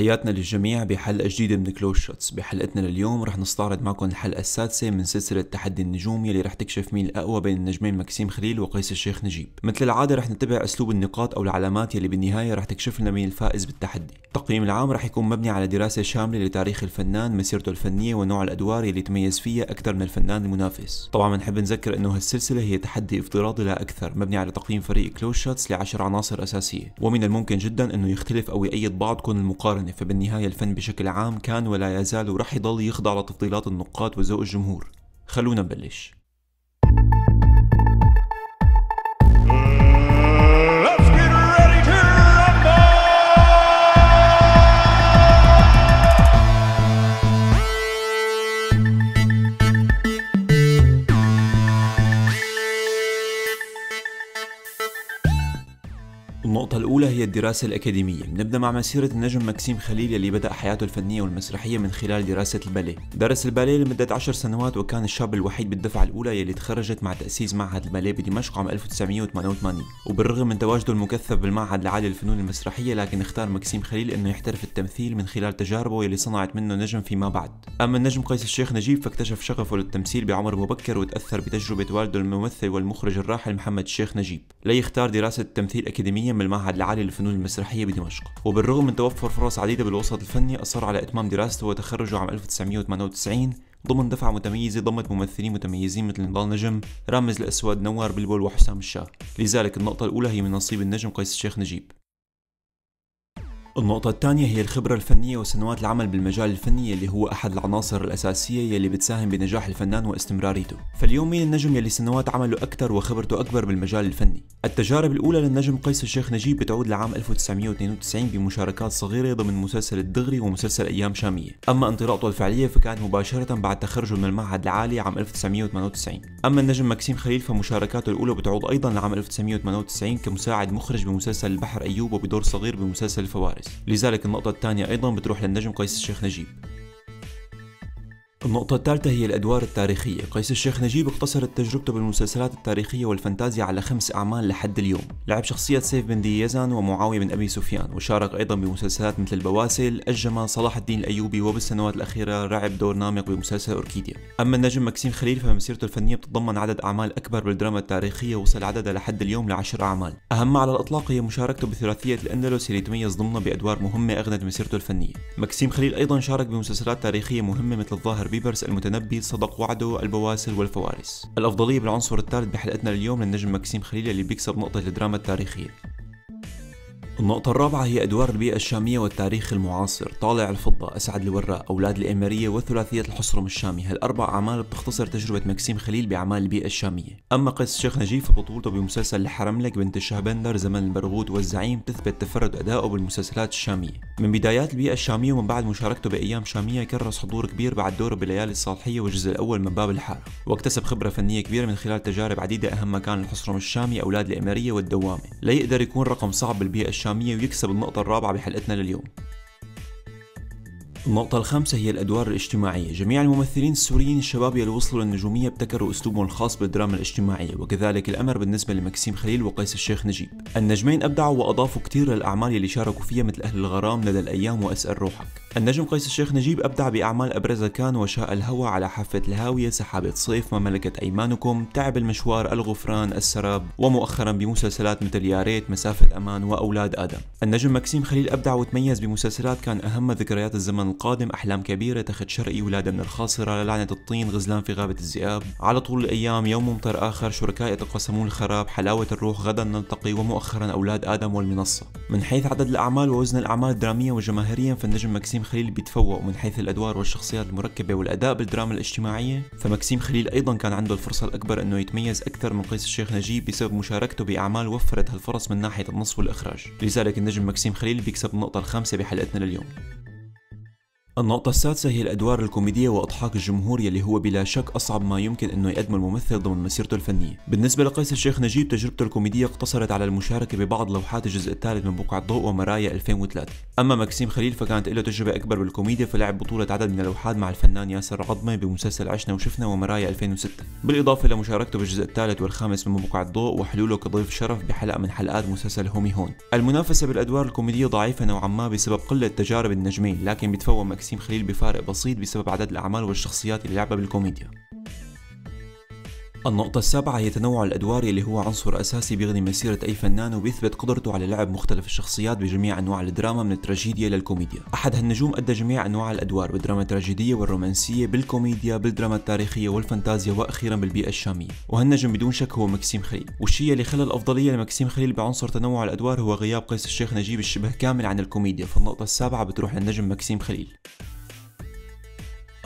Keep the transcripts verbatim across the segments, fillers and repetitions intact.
تحياتنا للجميع بحلقة جديدة من كلوز شوتس. بحلقتنا لليوم رح نستعرض معكم الحلقة السادسة من سلسلة تحدي النجوم يلي رح تكشف مين الأقوى بين النجمين مكسيم خليل وقيس الشيخ نجيب. مثل العادة رح نتبع أسلوب النقاط أو العلامات يلي بالنهاية رح تكشف لنا مين الفائز بالتحدي. التقييم العام رح يكون مبني على دراسة شاملة لتاريخ الفنان، مسيرته الفنية، ونوع الأدوار يلي تميز فيها أكثر من الفنان المنافس. طبعا بنحب نذكر إنه هالسلسلة هي تحدي افتراضي لا أكثر، مبني على تقييم فريق كلوز شوتس لعشر عناصر أساسية، ومن الممكن جدا إنه يختلف أو يأيد بعضكم المقارنة، فبالنهاية الفن بشكل عام كان ولا يزال ورح يضل يخضع لتفضيلات النقاد وذوق الجمهور. خلونا نبلش. النقطة الأولى هي الدراسة الأكاديمية. بنبدأ مع مسيرة النجم مكسيم خليل يلي بدأ حياته الفنية والمسرحية من خلال دراسة الباليه. درس الباليه لمدة عشر سنوات وكان الشاب الوحيد بالدفعة الأولى يلي تخرجت مع تأسيس معهد الباليه بدمشق عام ألف وتسعمئة وثمانية وثمانين. وبالرغم من تواجده المكثف بالمعهد العالي للفنون المسرحية، لكن اختار مكسيم خليل إنه يحترف التمثيل من خلال تجاربه يلي صنعت منه نجم فيما بعد. أما النجم قيس الشيخ نجيب فاكتشف شغفه للتمثيل بعمر مبكر وتأثر بتجربة والده الممثل والمخرج الراحل محمد الشيخ نجيب ليختار دراسة التمثيل أكاديميا من المعهد العالي للفنون المسرحية بدمشق. وبالرغم من توفر فرص عديدة بالوسط الفني، أصر على إتمام دراسته وتخرجه عام ألف وتسعمئة وثمانية وتسعين ضمن دفعة متميزة ضمت ممثلين متميزين مثل نضال نجم، رامز الاسود، نوار بلبل، وحسام الشاه. لذلك النقطة الأولى هي من نصيب النجم قيس الشيخ نجيب. النقطة الثانية هي الخبرة الفنية وسنوات العمل بالمجال الفني اللي هو أحد العناصر الأساسية يلي بتساهم بنجاح الفنان واستمراريته. فاليوم مين النجم يلي سنوات عمله أكثر وخبرته أكبر بالمجال الفني؟ التجارب الأولى للنجم قيس الشيخ نجيب بتعود لعام ألف وتسعمئة واثنين وتسعين بمشاركات صغيرة ضمن مسلسل الدغري ومسلسل أيام شامية. أما انطلاقته الفعلية فكانت مباشرة بعد تخرجه من المعهد العالي عام ألف وتسعمئة وثمانية وتسعين. أما النجم مكسيم خليل فمشاركاته الأولى بتعود أيضا لعام ألف وتسعمئة وثمانية وتسعين كمساعد مخرج بمسلسل البحر أيوب وبدور صغير بمسلسل الفوارس. لذلك النقطة الثانية أيضا بتروح للنجم قيس الشيخ نجيب. النقطة الثالثة هي الأدوار التاريخية. قيس الشيخ نجيب اقتصرت تجربته بالمسلسلات التاريخية والفانتازيا على خمس أعمال لحد اليوم. لعب شخصية سيف بن ذي يزن ومعاوية بن أبي سفيان، وشارك أيضا بمسلسلات مثل البواسل، الجمل، صلاح الدين الأيوبي، وبالسنوات الأخيرة لعب دور نامق بمسلسل أوركيديا. أما النجم مكسيم خليل فمسيرته الفنية بتتضمن عدد أعمال أكبر بالدراما التاريخية وصل عددها لحد اليوم لعشر أعمال. أهم على الإطلاق هي مشاركته بثلاثية الأندلس اللي تميز ضمنها بأدوار مهمة أغنت مسيرته الفنية. مكسيم خليل أيضا شارك بمسلسلات تاريخية مهمة مثل الظاهر بيبرس، المتنبي، صدق وعده، البواسل، والفوارس. الأفضلية بالعنصر الثالث بحلقتنا اليوم للنجم مكسيم خليل اللي بيكسب نقطة الدراما التاريخية. النقطة الرابعة هي أدوار البيئة الشامية والتاريخ المعاصر. طالع الفضة، أسعد الوراء، أولاد الإمارية، وثلاثية الحصرم الشامي، هالأربع أعمال بتختصر تجربة مكسيم خليل بأعمال البيئة الشامية. أما قيس الشيخ نجيب فبطولته بمسلسل الحرملك، بنت الشهبندر، زمن البرغوث، والزعيم تثبت تفرد أدائه بالمسلسلات الشامية. من بدايات البيئة الشامية ومن بعد مشاركته بأيام شامية كرس حضور كبير بعد دوره بليالي الصالحية والجزء الأول من باب الحارة، واكتسب خبرة فنية كبيرة من خلال تجارب عديدة أهمها كان الحصرم الشامي، أولاد الإمارية، والدوامة. لا يقدر يكون رقم صعب بالبيئة الشامية ويكسب النقطة الرابعة بحلقتنا لليوم. النقطة الخامسة هي الأدوار الاجتماعية. جميع الممثلين السوريين الشباب يلي وصلوا للنجومية ابتكروا أسلوبهم الخاص بالدراما الاجتماعية، وكذلك الأمر بالنسبة لمكسيم خليل وقيس الشيخ نجيب. النجمين أبدعوا وأضافوا كثير للأعمال يلي شاركوا فيها مثل أهل الغرام، ندى الأيام، وأسأل روحك. النجم قيس الشيخ نجيب أبدع بأعمال أبرزها كان وشاء الهوى، على حافة الهاوية، سحابة صيف، ما ملكت أيمانكم، تعب المشوار، الغفران، السراب، ومؤخرا بمسلسلات مثل يا ريت، مسافة أمان، وأولاد آدم. النجم مكسيم خليل أبدع وتميز بمسلسلات كان أهم ذكريات الزمن القادم، أحلام كبيرة، تخت شرقي، ولادة من الخاصرة، لعنة الطين، غزلان في غابة الذئاب، على طول الأيام، يوم ممطر آخر، شركاء يتقاسمون الخراب، حلاوة الروح، غدا نلتقي، ومؤخرا أولاد آدم، والمنصة. من حيث عدد الأعمال ووزن الأعمال دراميا وجماهيريا فالنجم مكسيم خليل بيتفوق من حيث الأدوار والشخصيات المركبة والأداء بالدراما الاجتماعية، فمكسيم خليل أيضا كان عنده الفرصة الأكبر إنه يتميز أكثر من قيس الشيخ نجيب بسبب مشاركته بأعمال وفرت هالفرص من ناحية النص والإخراج. لذلك النجم مكسيم خليل بيكسب النقطة الخامسة بحلقتنا لليوم. النقطة السادسة هي الأدوار الكوميدية وإضحاك الجمهور يلي هو بلا شك أصعب ما يمكن أنه يقدمه الممثل ضمن مسيرته الفنية. بالنسبة لقيس الشيخ نجيب تجربته الكوميدية اقتصرت على المشاركة ببعض لوحات الجزء الثالث من بقعة ضوء ومرايا ألفين وثلاثة. أما مكسيم خليل فكانت له تجربة أكبر بالكوميديا، فلعب بطولة عدد من اللوحات مع الفنان ياسر عظمة بمسلسل عشنا وشفنا ومرايا ألفين وستة، بالإضافة لمشاركته بالجزء الثالث والخامس من بقعة ضوء وحلوله كضيف شرف بحلقة من حلقات مسلسل هومي هون. المنافسة بالأدوار الكوميدية ضعيفة نوعا ما بسبب قلة تجارب النجمين، لكن بيتفوق مكسيم خليل بفارق بسيط بسبب عدد الأعمال والشخصيات اللي لعبها بالكوميديا. النقطة السابعة هي تنوع الأدوار اللي هو عنصر أساسي بيغني مسيرة أي فنان وبيثبت قدرته على لعب مختلف الشخصيات بجميع أنواع الدراما من التراجيديا للكوميديا. أحد هالنجوم أدى جميع أنواع الأدوار بالدراما التراجيدية والرومانسية بالكوميديا بالدراما التاريخية والفانتازيا وأخيرا بالبيئة الشامية، وهالنجم بدون شك هو مكسيم خليل. والشيء اللي خلى الأفضلية لمكسيم خليل بعنصر تنوع الأدوار هو غياب قيس الشيخ نجيب الشبه كامل عن الكوميديا، فالنقطة السابعة بتروح للنجم مكسيم خليل.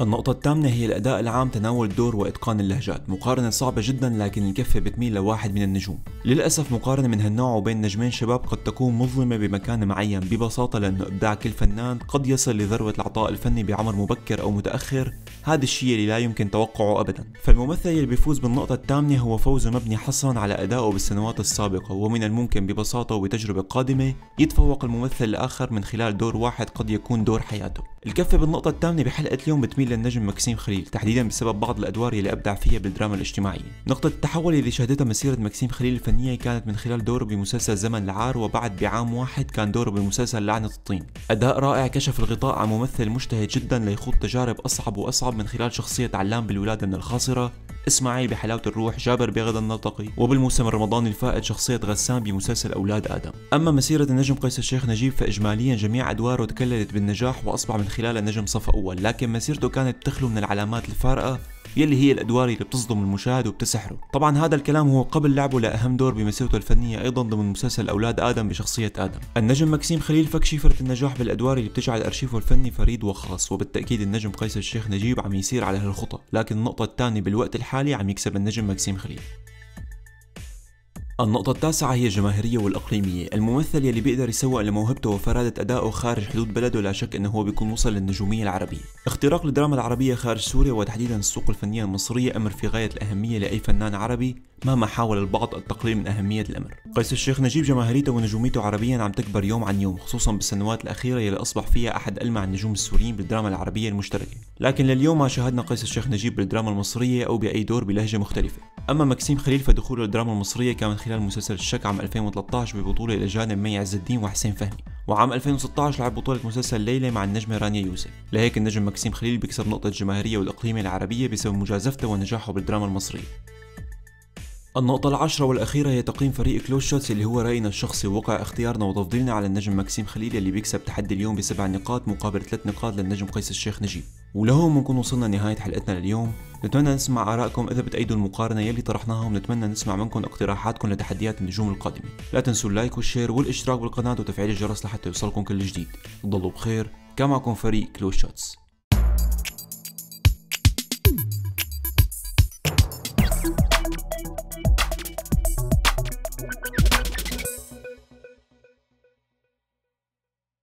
النقطة الثامنة هي الأداء العام، تناول الدور وإتقان اللهجات، مقارنة صعبة جدا لكن الكفة بتميل لواحد من النجوم. للأسف مقارنة من هالنوع وبين نجمين شباب قد تكون مظلمة بمكان معين ببساطة، لأنه إبداع كل فنان قد يصل لذروة العطاء الفني بعمر مبكر أو متأخر، هذا الشيء اللي لا يمكن توقعه أبدا. فالممثل اللي بيفوز بالنقطة الثامنة هو فوزه مبني حصرا على أدائه بالسنوات السابقة، ومن الممكن ببساطة وبتجربة قادمة يتفوق الممثل الآخر من خلال دور واحد قد يكون دور حياته. الكفة بالنقطة الثامنة بحلقة اليوم بتميل للنجم مكسيم خليل، تحديدا بسبب بعض الادوار اللي ابدع فيها بالدراما الاجتماعيه. نقطه التحول اللي شهدتها مسيره مكسيم خليل الفنيه كانت من خلال دوره بمسلسل زمن العار، وبعد بعام واحد كان دوره بمسلسل لعنه الطين. اداء رائع كشف الغطاء عن ممثل مجتهد جدا ليخوض تجارب اصعب واصعب من خلال شخصيه علام بالولاده من الخاصره، اسماعيل بحلاوه الروح، جابر بغدا النطقي، وبالموسم الرمضاني الفائت شخصيه غسان بمسلسل اولاد ادم. اما مسيره النجم قيس الشيخ نجيب فاجماليا جميع ادواره تكللت بالنجاح وأصبح من خلال النجم صف اول، لكن مسيرته كانت بتخلو من العلامات الفارقه يلي هي الادوار اللي بتصدم المشاهد وبتسحره. طبعا هذا الكلام هو قبل لعبه لاهم دور بمسيرته الفنيه ايضا ضمن مسلسل اولاد ادم بشخصيه ادم. النجم مكسيم خليل فك شفره النجاح بالادوار اللي بتجعل ارشيفه الفني فريد وخاص، وبالتاكيد النجم قيس الشيخ نجيب عم يسير على هالخطه، لكن النقطه الثانيه بالوقت الحالي عم يكسب النجم مكسيم خليل. النقطة التاسعة هي الجماهيرية والإقليمية، الممثل يلي بيقدر يسوق لموهبته وفرادة أدائه خارج حدود بلده لا شك أنه هو بيكون وصل للنجومية العربية. اختراق الدراما العربية خارج سوريا وتحديدا السوق الفنية المصرية أمر في غاية الأهمية لأي فنان عربي مهما حاول البعض التقليل من أهمية الأمر. قيس الشيخ نجيب جماهيريته ونجوميته عربيا عم تكبر يوم عن يوم، خصوصا بالسنوات الأخيرة يلي أصبح فيها أحد ألمع النجوم السوريين بالدراما العربية المشتركة، لكن لليوم ما شاهدنا قيس الشيخ نجيب بالدراما المصرية أو بأي دور بلهجة مختلفة. أما مكسيم خليل فدخوله الدراما المصرية كان من خلال مسلسل الشك عام ألفين وثلاثة عشر ببطولة إلى جانب مي عز الدين وحسين فهمي، وعام ألفين وستة عشر لعب بطولة مسلسل ليلى مع النجمة رانيا يوسف، لهيك النجم مكسيم خليل بيكسب نقطة الجماهيرية والإقليمية العربية بسبب مجازفته ونجاحه بالدراما المصرية. النقطة العشرة والأخيرة هي تقييم فريق كلوز شوتس اللي هو رأينا الشخصي ووقع اختيارنا وتفضيلنا على النجم مكسيم خليل اللي بيكسب تحدي اليوم بسبع نقاط مقابل ثلاث نقاط للنجم قيس الشيخ نجيب. ولهون بنكون وصلنا لنهاية حلقتنا لليوم، نتمنى نسمع آرائكم إذا بتأيدوا المقارنة يلي طرحناها، ونتمنى نسمع منكم اقتراحاتكم لتحديات النجوم القادمة. لا تنسوا اللايك والشير والاشتراك بالقناة وتفعيل الجرس لحتى يوصلكم كل جديد. تضلوا بخير، كان معكم فريق كلوز شوتس.